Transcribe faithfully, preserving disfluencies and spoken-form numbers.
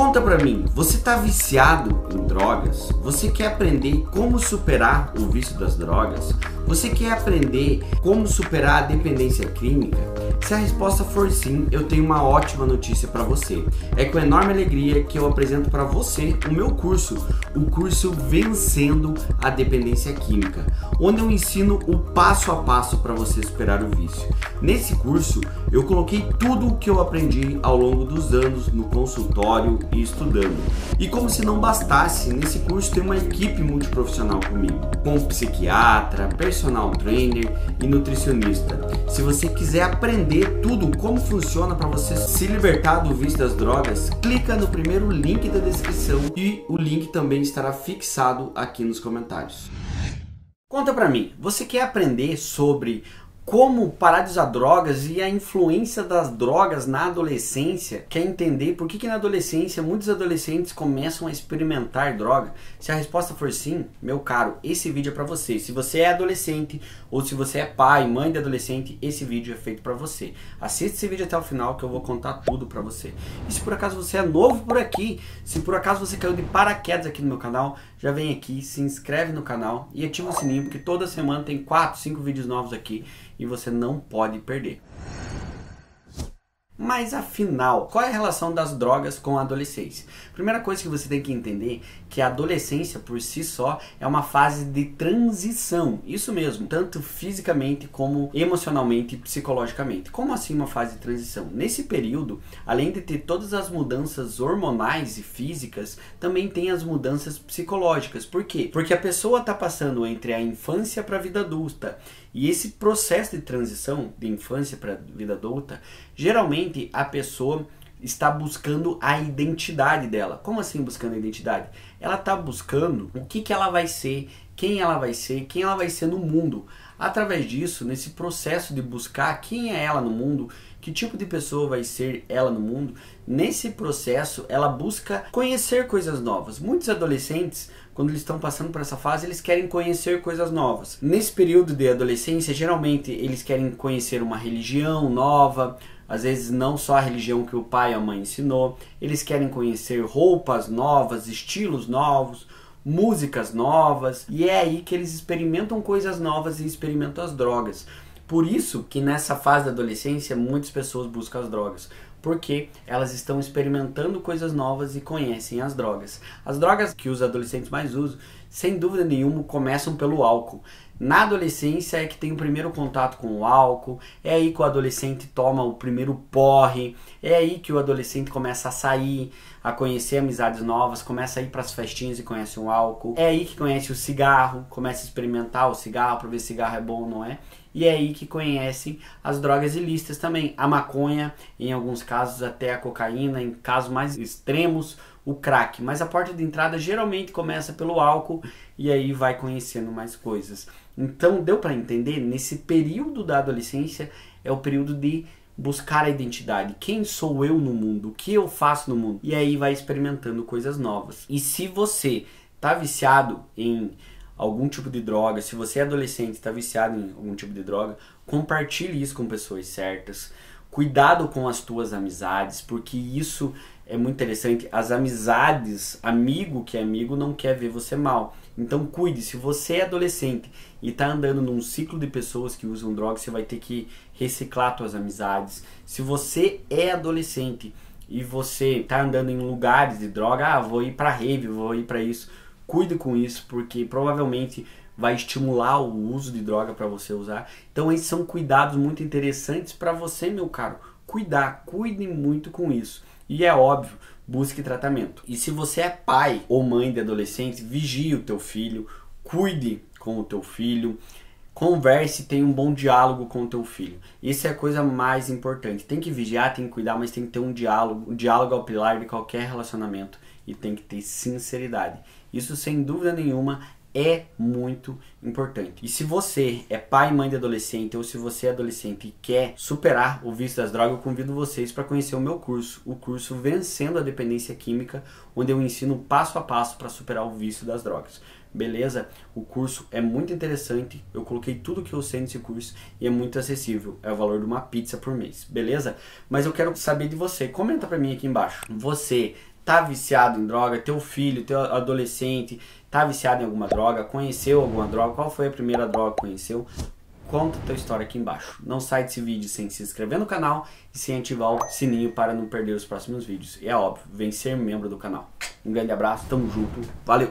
Conta pra mim, você tá viciado em drogas? Você quer aprender como superar o vício das drogas? Você quer aprender como superar a dependência química? Se a resposta for sim, eu tenho uma ótima notícia pra você. É com enorme alegria que eu apresento pra você o meu curso, o curso Vencendo a Dependência Química, onde eu ensino o passo a passo pra você superar o vício. Nesse curso, eu coloquei tudo o que eu aprendi ao longo dos anos no consultório e estudando. E como se não bastasse, nesse curso tem uma equipe multiprofissional comigo, com psiquiatra, personal trainer e nutricionista. Se você quiser aprender tudo como funciona para você se libertar do vício das drogas, clica no primeiro link da descrição e o link também estará fixado aqui nos comentários. Conta para mim, você quer aprender sobre como parar de usar drogas e a influência das drogas na adolescência? Quer entender por que, que na adolescência muitos adolescentes começam a experimentar droga? Se a resposta for sim, meu caro, esse vídeo é para você. Se você é adolescente ou se você é pai, mãe de adolescente, esse vídeo é feito para você. Assista esse vídeo até o final que eu vou contar tudo para você. E se por acaso você é novo por aqui, se por acaso você caiu de paraquedas aqui no meu canal, já vem aqui, se inscreve no canal e ativa o sininho, porque toda semana tem quatro, cinco vídeos novos aqui e você não pode perder. Mas afinal, qual é a relação das drogas com a adolescência? Primeira coisa que você tem que entender é que a adolescência por si só é uma fase de transição. Isso mesmo, tanto fisicamente como emocionalmente e psicologicamente. Como assim uma fase de transição? Nesse período, além de ter todas as mudanças hormonais e físicas, também tem as mudanças psicológicas. Por quê? Porque a pessoa está passando entre a infância para a vida adulta. E esse processo de transição de infância para a vida adulta, geralmente a pessoa está buscando a identidade dela. Como assim buscando a identidade? Ela está buscando o que, que ela vai ser, quem ela vai ser, quem ela vai ser no mundo. Através disso, nesse processo de buscar quem é ela no mundo, que tipo de pessoa vai ser ela no mundo, nesse processo ela busca conhecer coisas novas. Muitos adolescentes, quando eles estão passando por essa fase, eles querem conhecer coisas novas. Nesse período de adolescência, geralmente eles querem conhecer uma religião nova, às vezes não só a religião que o pai e a mãe ensinou, eles querem conhecer roupas novas, estilos novos, músicas novas, e é aí que eles experimentam coisas novas e experimentam as drogas. Por isso que nessa fase da adolescência muitas pessoas buscam as drogas, porque elas estão experimentando coisas novas e conhecem as drogas. As drogas que os adolescentes mais usam, sem dúvida nenhuma, começam pelo álcool. Na adolescência é que tem o primeiro contato com o álcool, é aí que o adolescente toma o primeiro porre, é aí que o adolescente começa a sair, a conhecer amizades novas, começa a ir para as festinhas e conhece o álcool, é aí que conhece o cigarro, começa a experimentar o cigarro para ver se cigarro é bom ou não é, e é aí que conhecem as drogas ilícitas também, a maconha, em alguns casos até a cocaína, em casos mais extremos, o crack. Mas a porta de entrada geralmente começa pelo álcool e aí vai conhecendo mais coisas. Então deu para entender? Nesse período da adolescência é o período de buscar a identidade. Quem sou eu no mundo? O que eu faço no mundo? E aí vai experimentando coisas novas. E se você tá viciado em algum tipo de droga, se você é adolescente e está viciado em algum tipo de droga, compartilhe isso com pessoas certas. Cuidado com as tuas amizades, porque isso é muito interessante. As amizades, amigo que é amigo não quer ver você mal. Então cuide, se você é adolescente e está andando num ciclo de pessoas que usam drogas, você vai ter que reciclar suas amizades. Se você é adolescente e você está andando em lugares de droga, ah, vou ir para rave, vou ir para isso, cuide com isso, porque provavelmente vai estimular o uso de droga para você usar. Então esses são cuidados muito interessantes para você, meu caro. Cuidar, cuide muito com isso. E é óbvio, busque tratamento. E se você é pai ou mãe de adolescente, vigie o teu filho, cuide com o teu filho, converse, tenha um bom diálogo com o teu filho. Isso é a coisa mais importante. Tem que vigiar, tem que cuidar, mas tem que ter um diálogo. O diálogo é o pilar de qualquer relacionamento e tem que ter sinceridade. Isso, sem dúvida nenhuma, é muito importante. E se você é pai e mãe de adolescente, ou se você é adolescente e quer superar o vício das drogas, eu convido vocês para conhecer o meu curso, o curso Vencendo a Dependência Química, onde eu ensino passo a passo para superar o vício das drogas. Beleza? O curso é muito interessante, eu coloquei tudo que eu sei nesse curso e é muito acessível, é o valor de uma pizza por mês, beleza? Mas eu quero saber de você, comenta para mim aqui embaixo. Você tá viciado em droga, teu filho, teu adolescente tá viciado em alguma droga, conheceu alguma droga, qual foi a primeira droga que conheceu? Conta a tua história aqui embaixo. Não sai desse vídeo sem se inscrever no canal e sem ativar o sininho para não perder os próximos vídeos. E é óbvio, vem ser membro do canal. Um grande abraço, tamo junto, valeu!